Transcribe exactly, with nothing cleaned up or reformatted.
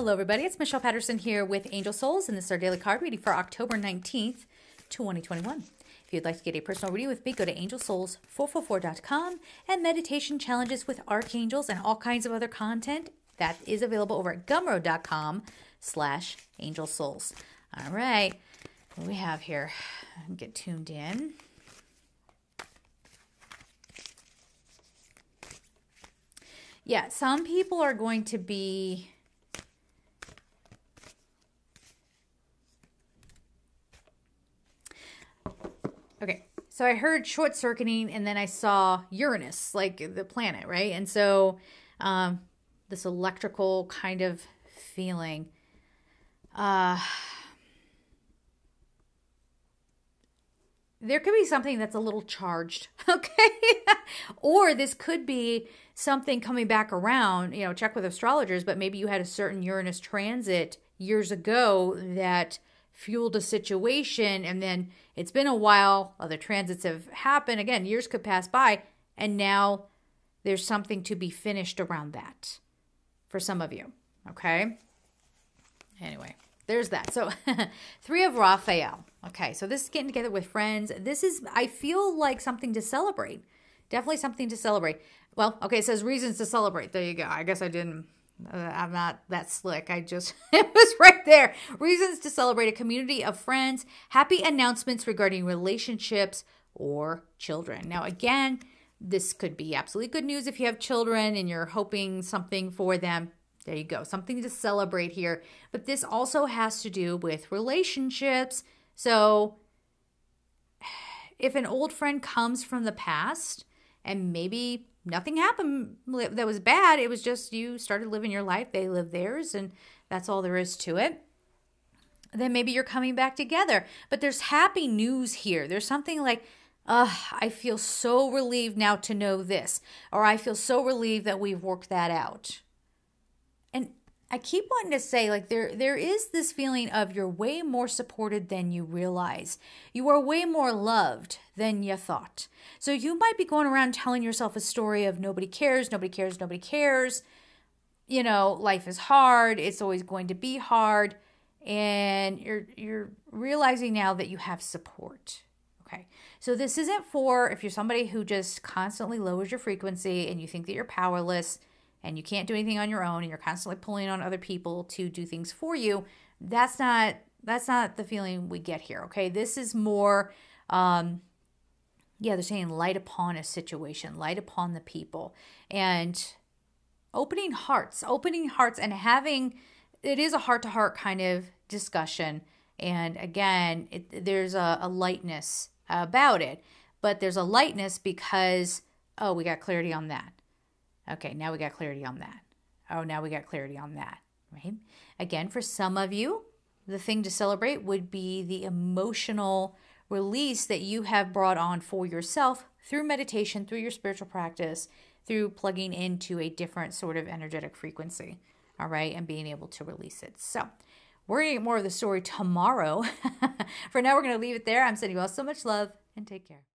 Hello everybody, it's Michelle Patterson here with Angel Souls, and this is our daily card reading for October nineteenth, twenty twenty-one. If you'd like to get a personal reading with me, go to angel souls four four four dot com, and meditation challenges with archangels and all kinds of other content that is available over at gumroad dot com slash angel souls. All right, what do we have here? Get tuned in. Yeah, some people are going to be okay, so I heard short-circuiting, and then I saw Uranus, like the planet, right? And so um, this electrical kind of feeling. Uh, there could be something that's a little charged, okay? Or this could be something coming back around. You know, check with astrologers, but maybe you had a certain Uranus transit years ago that fueled a situation, and then it's been a while, other transits have happened, again, years could pass by, and now there's something to be finished around that for some of you, okay? Anyway, there's that. So Three of Raphael. Okay, so this is getting together with friends. This is, I feel like, something to celebrate. Definitely something to celebrate. Well, okay, it says reasons to celebrate. There you go. I guess I didn't. I'm not that slick. I just, it was right there. Reasons to celebrate: a community of friends, happy announcements regarding relationships or children. Now, again, this could be absolutely good news if you have children and you're hoping something for them. There you go. Something to celebrate here. But this also has to do with relationships. So if an old friend comes from the past and maybe nothing happened that was bad, it was just you started living your life, they lived theirs, and that's all there is to it, then maybe you're coming back together. But there's happy news here. There's something like, uh, I feel so relieved now to know this, or I feel so relieved that we've worked that out. And I keep wanting to say, like, there there is this feeling of you're way more supported than you realize. You are way more loved than you thought. So you might be going around telling yourself a story of nobody cares, nobody cares, nobody cares. You know, life is hard. It's always going to be hard. And you're you're realizing now that you have support. Okay. So this isn't for if you're somebody who just constantly lowers your frequency and you think that you're powerless and you can't do anything on your own, and you're constantly pulling on other people to do things for you. That's not, that's not the feeling we get here, okay? This is more, um, yeah, they're saying light upon a situation, light upon the people, and opening hearts, opening hearts, and having, it is a heart-to-heart kind of discussion, and again, it, there's a, a lightness about it, but there's a lightness because, oh, we got clarity on that. Okay, now we got clarity on that. Oh, now we got clarity on that, right? Again, for some of you, the thing to celebrate would be the emotional release that you have brought on for yourself through meditation, through your spiritual practice, through plugging into a different sort of energetic frequency, all right, and being able to release it. So we're going to get more of the story tomorrow. For now, we're going to leave it there. I'm sending you all so much love, and take care.